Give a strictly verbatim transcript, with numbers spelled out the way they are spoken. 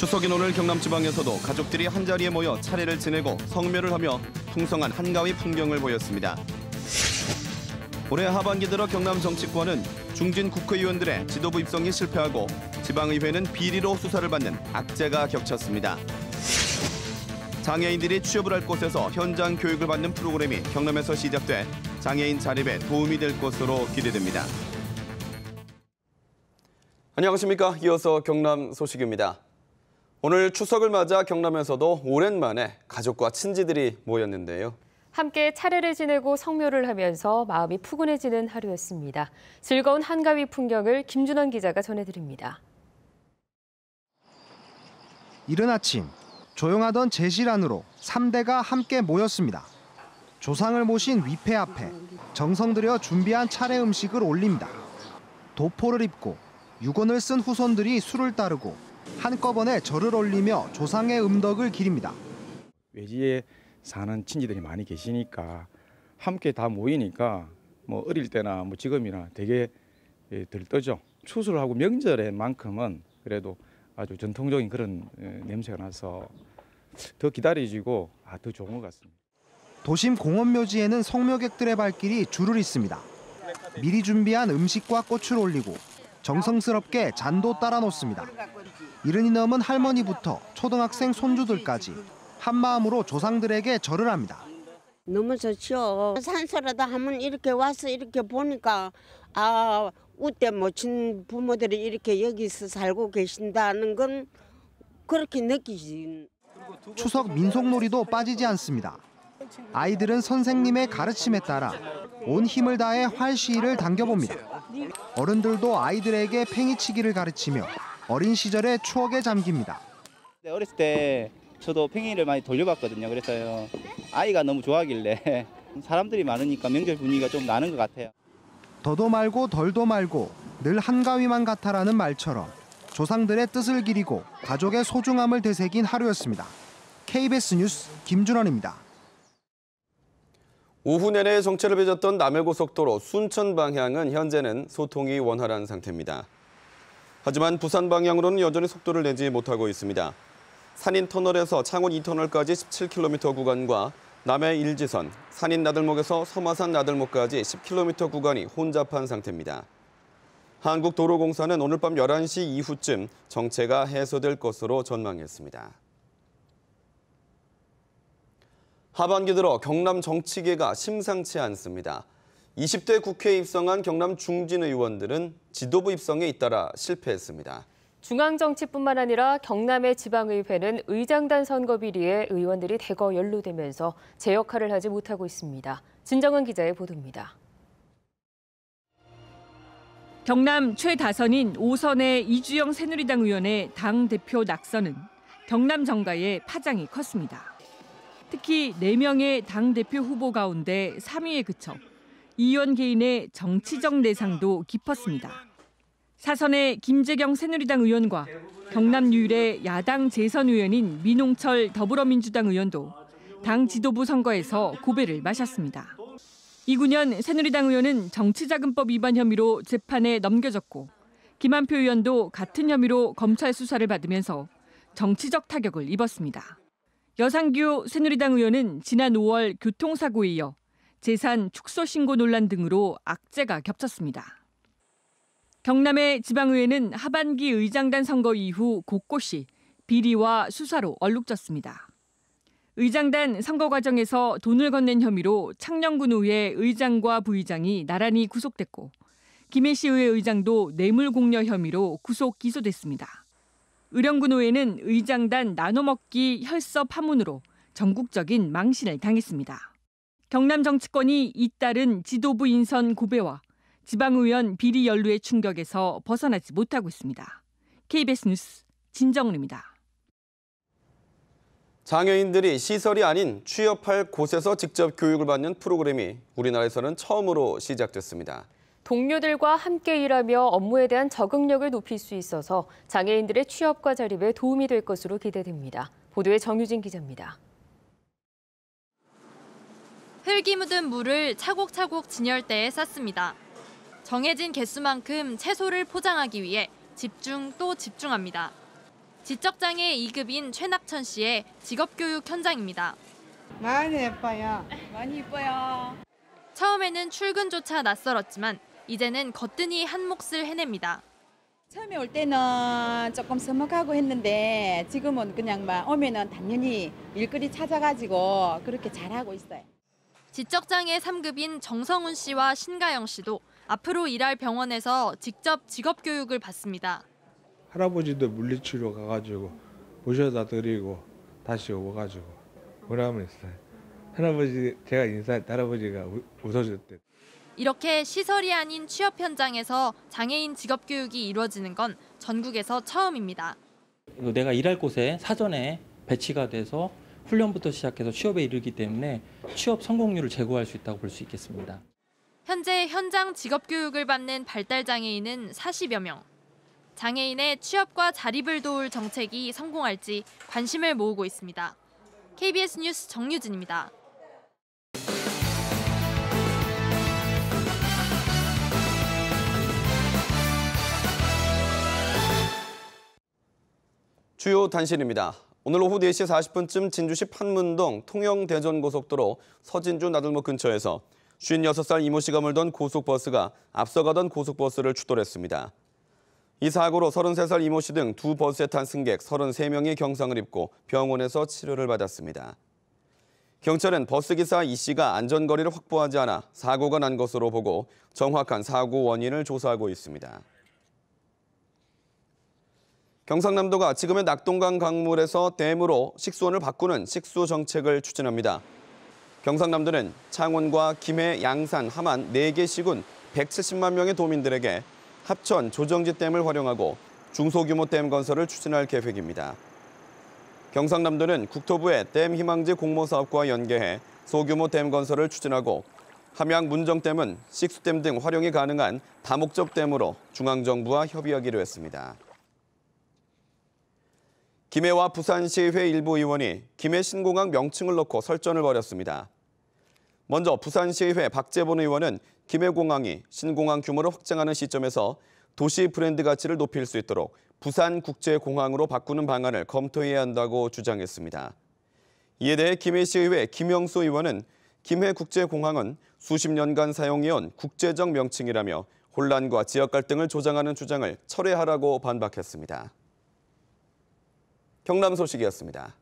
추석인 오늘 경남지방에서도 가족들이 한자리에 모여 차례를 지내고 성묘를 하며 풍성한 한가위 풍경을 보였습니다. 올해 하반기 들어 경남 정치권은 중진 국회의원들의 지도부 입성이 실패하고 지방의회는 비리로 수사를 받는 악재가 겹쳤습니다. 장애인들이 취업을 할 곳에서 현장 교육을 받는 프로그램이 경남에서 시작돼 장애인 자립에 도움이 될 것으로 기대됩니다. 안녕하십니까. 이어서 경남 소식입니다. 오늘 추석을 맞아 경남에서도 오랜만에 가족과 친지들이 모였는데요. 함께 차례를 지내고 성묘를 하면서 마음이 푸근해지는 하루였습니다. 즐거운 한가위 풍경을 김준원 기자가 전해드립니다. 이른 아침, 조용하던 제실 안으로 삼 대가 함께 모였습니다. 조상을 모신 위패 앞에 정성 들여 준비한 차례 음식을 올립니다. 도포를 입고 유건을 쓴 후손들이 술을 따르고 한꺼번에 절을 올리며 조상의 음덕을 기립니다. 외지에 사는 친지들이 많이 계시니까 함께 다 모이니까 뭐 어릴 때나 뭐 지금이나 되게 들떠죠. 추수하고 명절에만큼은 그래도 아주 전통적인 그런 냄새가 나서 더 기다려지고 아, 더 좋은 것 같습니다. 도심 공원묘지에는 성묘객들의 발길이 줄을 잇습니다. 미리 준비한 음식과 꽃을 올리고 정성스럽게 잔도 따라 놓습니다. 이른 이넘은 할머니부터 초등학생 손주들까지 한마음으로 조상들에게 절을 합니다. 너무 좋죠. 산소라도 하면 이렇게 와서 이렇게 보니까 아, 우때 모친 부모들이 이렇게 여기서 살고 계신다는 건 그렇게 느끼지. 추석 민속놀이도 빠지지 않습니다. 아이들은 선생님의 가르침에 따라 온 힘을 다해 활시위를 당겨봅니다. 어른들도 아이들에게 팽이치기를 가르치며 어린 시절의 추억에 잠깁니다. 어렸을 때 저도 팽이를 많이 돌려봤거든요. 그래서요, 아이가 너무 좋아하길래 사람들이 많으니까 명절 분위기가 좀 나는 것 같아요. 더도 말고 덜도 말고 늘 한가위만 같아라는 말처럼 조상들의 뜻을 기리고 가족의 소중함을 되새긴 하루였습니다. 케이비에스 뉴스 김준원입니다. 오후 내내 정체를 빚었던 남해고속도로 순천 방향은 현재는 소통이 원활한 상태입니다. 하지만 부산 방향으로는 여전히 속도를 내지 못하고 있습니다. 산인터널에서 창원 이 터널까지 십칠 킬로미터 구간과 남해 일 지선, 산인 나들목에서 서마산 나들목까지 십 킬로미터 구간이 혼잡한 상태입니다. 한국도로공사는 오늘 밤 열한 시 이후쯤 정체가 해소될 것으로 전망했습니다. 하반기 들어 경남 정치계가 심상치 않습니다. 이십 대 국회에 입성한 경남 중진 의원들은 지도부 입성에 잇따라 실패했습니다. 중앙정치뿐만 아니라 경남의 지방의회는 의장단 선거 비리에 의원들이 대거 연루되면서 제 역할을 하지 못하고 있습니다. 진정은 기자의 보도입니다. 경남 최다선인 오 선의 이주영 새누리당 의원의 당대표 낙선은 경남 정가에 파장이 컸습니다. 특히 네 명의 당대표 후보 가운데 삼 위에 그쳐 이 의원 개인의 정치적 내상도 깊었습니다. 사선의 김재경 새누리당 의원과 경남 유일의 야당 재선 의원인 민홍철 더불어민주당 의원도 당 지도부 선거에서 고배를 마셨습니다. 이구년 새누리당 의원은 정치자금법 위반 혐의로 재판에 넘겨졌고 김한표 의원도 같은 혐의로 검찰 수사를 받으면서 정치적 타격을 입었습니다. 여상규 새누리당 의원은 지난 오월 교통사고에 이어 재산 축소 신고 논란 등으로 악재가 겹쳤습니다. 경남의 지방의회는 하반기 의장단 선거 이후 곳곳이 비리와 수사로 얼룩졌습니다. 의장단 선거 과정에서 돈을 건넨 혐의로 창녕군의회 의장과 부의장이 나란히 구속됐고 김해시의회 의장도 뇌물 공여 혐의로 구속 기소됐습니다. 의령군의회는 의장단 나눠먹기 혈서 파문으로 전국적인 망신을 당했습니다. 경남 정치권이 잇따른 지도부 인선 고배와 지방의원 비리 연루의 충격에서 벗어나지 못하고 있습니다. 케이비에스 뉴스 진정은입니다. 장애인들이 시설이 아닌 취업할 곳에서 직접 교육을 받는 프로그램이 우리나라에서는 처음으로 시작됐습니다. 동료들과 함께 일하며 업무에 대한 적응력을 높일 수 있어서 장애인들의 취업과 자립에 도움이 될 것으로 기대됩니다. 보도에 정유진 기자입니다. 흙이 묻은 물을 차곡차곡 진열대에 쌌습니다. 정해진 개수만큼 채소를 포장하기 위해 집중 또 집중합니다. 지적장애 이 급인 최낙천 씨의 직업교육 현장입니다. 많이 예뻐요. 많이 예뻐요. 처음에는 출근조차 낯설었지만 이제는 거뜬히 한 몫을 해냅니다. 처음에 올 때는 조금 서먹하고 했는데 지금은 그냥 막 오면은 당연히 일거리 찾아가지고 그렇게 잘하고 있어요. 지적장애 삼 급인 정성훈 씨와 신가영 씨도 앞으로 일할 병원에서 직접 직업교육을 받습니다. 할아버지도 물리치료 가가지고 모셔다 드리고 다시 오가지고 오라면 했어요. 할아버지 제가 인사할 때 할아버지가 웃어줬대. 이렇게 시설이 아닌 취업 현장에서 장애인 직업교육이 이루어지는 건 전국에서 처음입니다. 내가 일할 곳에 사전에 배치가 돼서 훈련부터 시작해서 취업에 이르기 때문에 취업 성공률을 제고할 수 있다고 볼 수 있겠습니다. 현재 현장 직업교육을 받는 발달장애인은 사십여 명. 장애인의 취업과 자립을 도울 정책이 성공할지 관심을 모으고 있습니다. 케이비에스 뉴스 정유진입니다. 주요 단신입니다. 오늘 오후 네 시 사십 분쯤 진주시 판문동 통영대전고속도로 서진주 나들목 근처에서 쉰여섯 살 이모 씨가 몰던 고속버스가 앞서가던 고속버스를 추돌했습니다. 이 사고로 서른세 살 이모 씨 등 두 버스에 탄 승객 서른세 명이 경상을 입고 병원에서 치료를 받았습니다. 경찰은 버스기사 이 씨가 안전거리를 확보하지 않아 사고가 난 것으로 보고 정확한 사고 원인을 조사하고 있습니다. 경상남도가 지금의 낙동강 강물에서 댐으로 식수원을 바꾸는 식수 정책을 추진합니다. 경상남도는 창원과 김해, 양산, 함안 네 개 시군 백칠십만 명의 도민들에게 합천, 조정지 댐을 활용하고 중소규모 댐 건설을 추진할 계획입니다. 경상남도는 국토부의 댐 희망지 공모 사업과 연계해 소규모 댐 건설을 추진하고 함양 문정댐은 식수댐 등 활용이 가능한 다목적 댐으로 중앙정부와 협의하기로 했습니다. 김해와 부산시의회 일부 의원이 김해 신공항 명칭을 놓고 설전을 벌였습니다. 먼저 부산시의회 박재본 의원은 김해공항이 신공항 규모를 확장하는 시점에서 도시 브랜드 가치를 높일 수 있도록 부산국제공항으로 바꾸는 방안을 검토해야 한다고 주장했습니다. 이에 대해 김해시의회 김영수 의원은 김해국제공항은 수십 년간 사용해온 국제적 명칭이라며 혼란과 지역 갈등을 조장하는 주장을 철회하라고 반박했습니다. 경남 소식이었습니다.